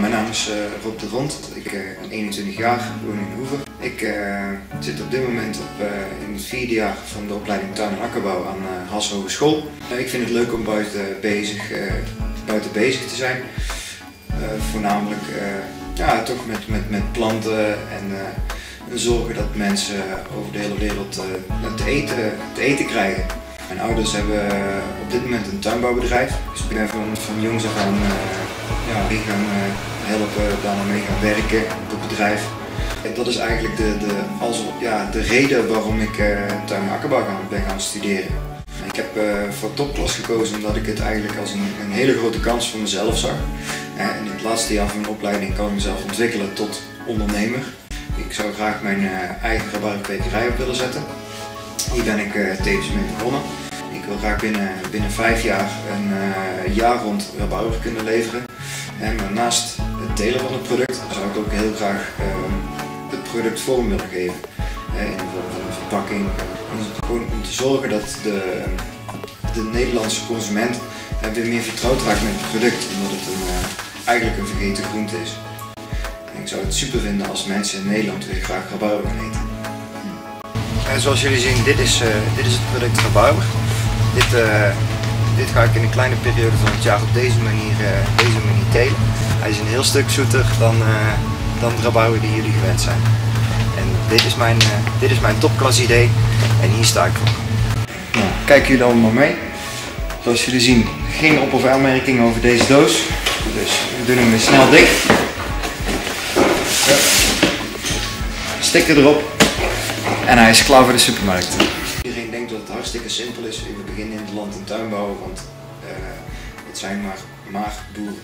Mijn naam is Rob de Rond, ik ben 21 jaar, woon in Hoever. Ik zit op dit moment in het vierde jaar van de opleiding tuin- en akkerbouw aan HAS Hogeschool. Ik vind het leuk om buiten bezig te zijn. Voornamelijk ja, toch met planten en zorgen dat mensen over de hele wereld te eten krijgen. Mijn ouders hebben op dit moment een tuinbouwbedrijf. Dus ik ben van jongs af aan mee gaan helpen, daarna mee gaan werken op het bedrijf. En dat is eigenlijk de reden waarom ik tuin- en akkerbouw ben gaan studeren. Ik heb voor topklas gekozen omdat ik het eigenlijk als een hele grote kans voor mezelf zag. In het laatste jaar van mijn opleiding kan ik mezelf ontwikkelen tot ondernemer. Ik zou graag mijn eigen rabarberkwekerij op willen zetten. Hier ben ik tevens mee begonnen. Ik wil graag binnen 5 jaar een jaar rond rabarber kunnen leveren. Maar naast het delen van het product zou ik ook heel graag het product vorm willen geven. In de vorm van een verpakking. Gewoon om te zorgen dat de Nederlandse consument weer meer vertrouwd raakt met het product. Omdat het eigenlijk een vergeten groente is. En ik zou het super vinden als mensen in Nederland weer graag rabarber gaan eten. En zoals jullie zien, dit is het product Rabarber. Dit ga ik in een kleine periode van het jaar op deze manier telen. Hij is een heel stuk zoeter dan de Rabarber die jullie gewend zijn. En dit is mijn topklas idee en hier sta ik voor. Nou, kijken jullie allemaal mee. Zoals jullie zien, geen op- of aanmerkingen over deze doos. Dus we doen hem weer snel dicht. Sticker erop. En hij is klaar voor de supermarkt. Iedereen denkt dat het hartstikke simpel is. We beginnen in het land- en tuinbouw, want het zijn maar boeren.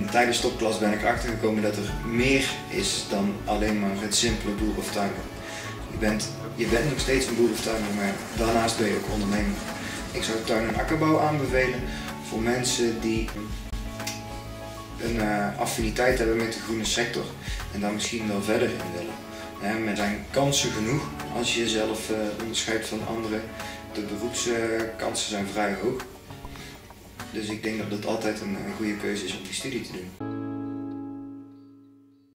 En tijdens topklas ben ik achtergekomen dat er meer is dan alleen maar het simpele boer of tuinder. Je bent nog steeds een boer of tuinder, maar daarnaast ben je ook ondernemer. Ik zou tuin- en akkerbouw aanbevelen voor mensen die een affiniteit hebben met de groene sector en daar misschien wel verder in willen. Er zijn kansen genoeg als je jezelf onderscheidt van anderen. De beroepskansen zijn vrij hoog. Dus ik denk dat het altijd een goede keuze is om die studie te doen.